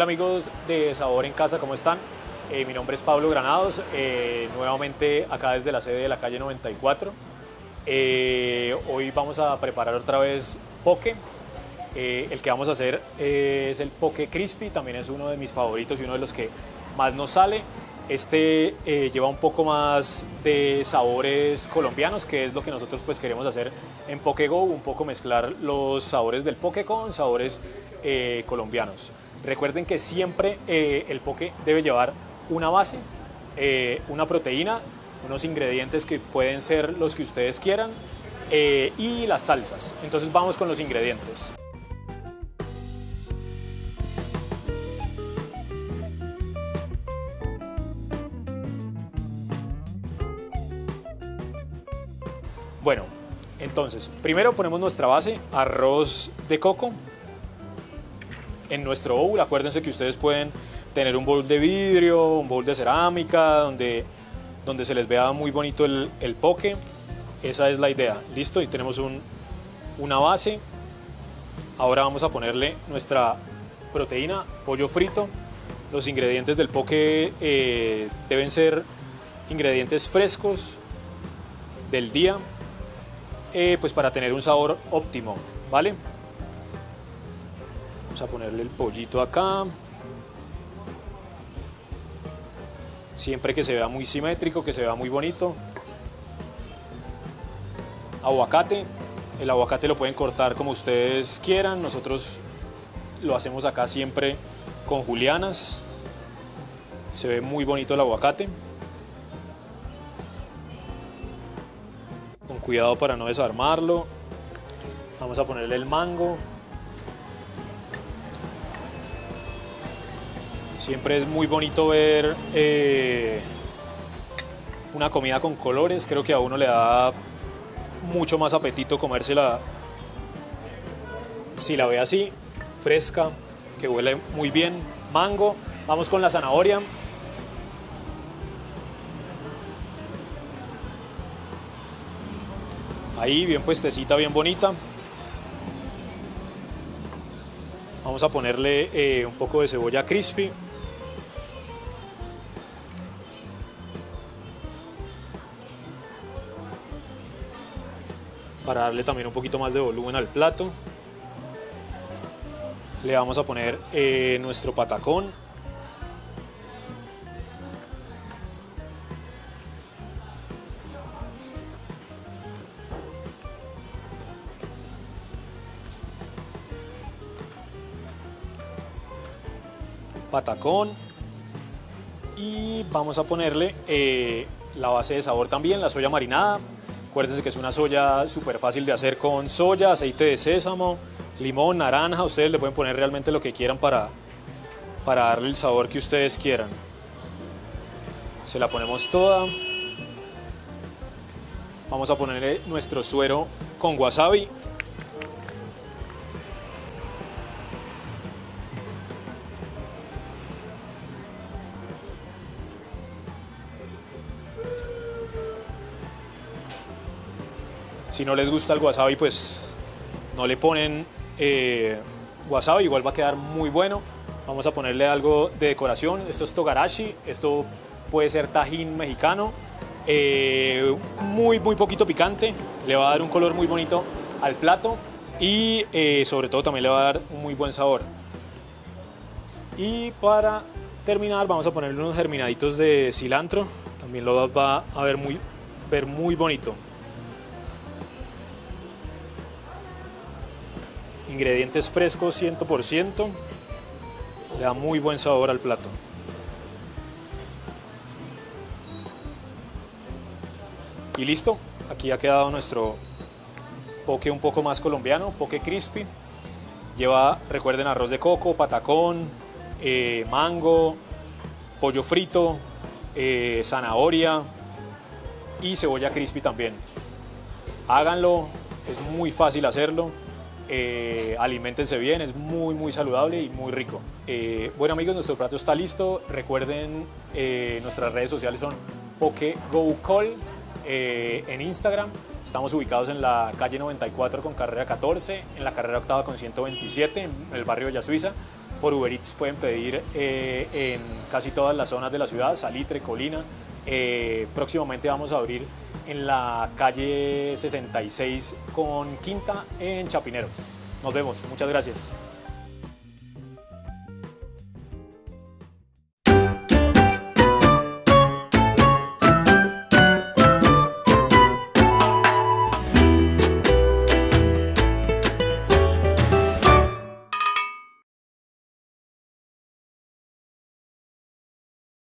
Hola amigos de Sabor en Casa, ¿cómo están? Mi nombre es Pablo Granados, nuevamente acá desde la sede de la calle 94. Hoy vamos a preparar otra vez poke. El que vamos a hacer es el poke crispy, también es uno de mis favoritos y uno de los que más nos sale. Este lleva un poco más de sabores colombianos, que es lo que nosotros pues queremos hacer en Poke Go, un poco mezclar los sabores del poke con sabores colombianos. Recuerden que siempre el poke debe llevar una base, una proteína, unos ingredientes que pueden ser los que ustedes quieran y las salsas. Entonces vamos con los ingredientes. Bueno, entonces, primero ponemos nuestra base, arroz de coco, en nuestro bowl. Acuérdense que ustedes pueden tener un bowl de vidrio, un bowl de cerámica, donde se les vea muy bonito el poke. Esa es la idea. Listo, y tenemos una base. Ahora vamos a ponerle nuestra proteína, pollo frito. Los ingredientes del poke deben ser ingredientes frescos del día. Pues para tener un sabor óptimo, ¿vale? Vamos a ponerle el pollito acá, siempre que se vea muy simétrico, que se vea muy bonito. Aguacate, el aguacate lo pueden cortar como ustedes quieran, nosotros lo hacemos acá siempre con julianas, se ve muy bonito el aguacate. Cuidado para no desarmarlo. Vamos a ponerle el mango. Siempre es muy bonito ver una comida con colores. Creo que a uno le da mucho más apetito comérsela si la ve así, fresca, que huele muy bien. Mango. Vamos con la zanahoria. Ahí, bien puestecita, bien bonita. Vamos a ponerle un poco de cebolla crispy. Para darle también un poquito más de volumen al plato. Le vamos a poner nuestro patacón. Patacón, y vamos a ponerle la base de sabor también, la soya marinada. Acuérdense que es una soya súper fácil de hacer con soya, aceite de sésamo, limón, naranja. Ustedes le pueden poner realmente lo que quieran para darle el sabor que ustedes quieran. Se la ponemos toda. Vamos a ponerle nuestro suero con wasabi. Si no les gusta el wasabi, pues no le ponen wasabi, igual va a quedar muy bueno. Vamos a ponerle algo de decoración. Esto es togarashi, esto puede ser tajín mexicano. Muy poquito picante, le va a dar un color muy bonito al plato y sobre todo también le va a dar un muy buen sabor. Y para terminar vamos a ponerle unos germinaditos de cilantro, también lo va a ver muy bonito. Ingredientes frescos 100%, le da muy buen sabor al plato. Y listo, aquí ha quedado nuestro poke un poco más colombiano, poke crispy. Lleva, recuerden, arroz de coco, patacón, mango, pollo frito, zanahoria y cebolla crispy también. Háganlo, es muy fácil hacerlo. Aliméntense bien, es muy saludable y muy rico. Bueno amigos, nuestro plato está listo. Recuerden, nuestras redes sociales son Poke Go Call en Instagram. Estamos ubicados en la calle 94 con carrera 14, en la carrera 8ª con 127, en el barrio Villa Suiza. por Uber Eats pueden pedir en casi todas las zonas de la ciudad, Salitre, Colina. Próximamente vamos a abrir en la calle 66 con Quinta en Chapinero. Nos vemos, muchas gracias.